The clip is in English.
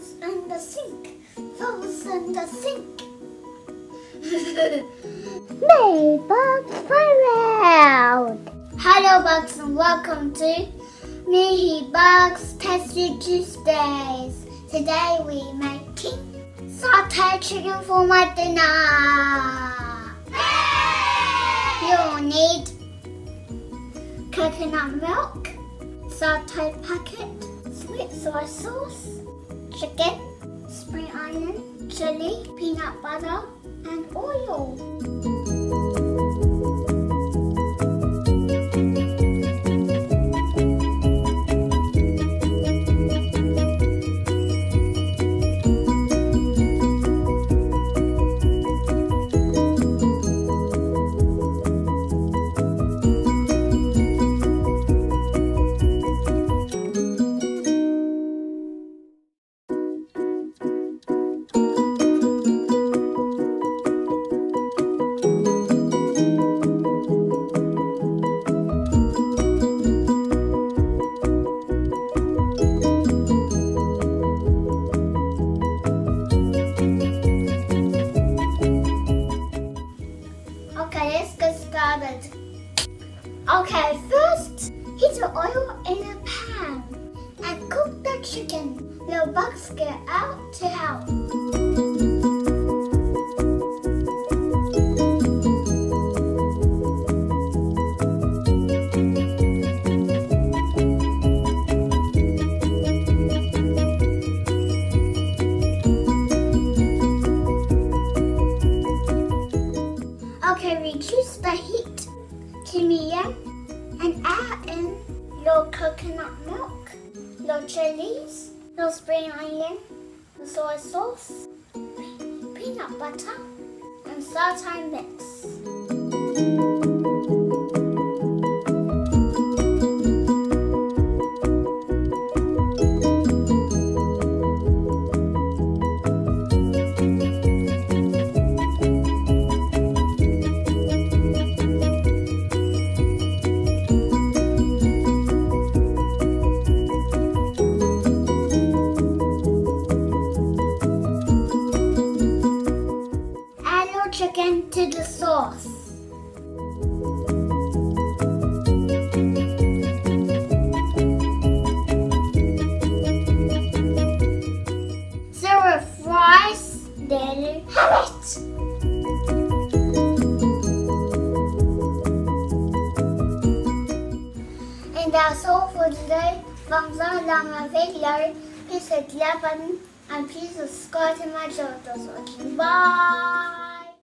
Falls in the sink, falls in the sink. Mihibugs World. Hello Bugs and welcome to Mihibugs Tasty Tuesdays. Today we're making satay chicken for my dinner. Yay! You'll need coconut milk, satay packet, sweet soy sauce, chicken, spring onion, chili, peanut butter, and oil. Okay, first, heat the oil in a pan and cook the chicken. Little bugs get out to help. Okay, reduce the heat. To medium and add in your coconut milk, your chilies, your spring onion, soy sauce, peanut butter, and satay mix. Chicken to the sauce. Stir fries, then you have it. And that's all for today. Thumbs up on my video. Please hit like button and please subscribe to my channel. Bye.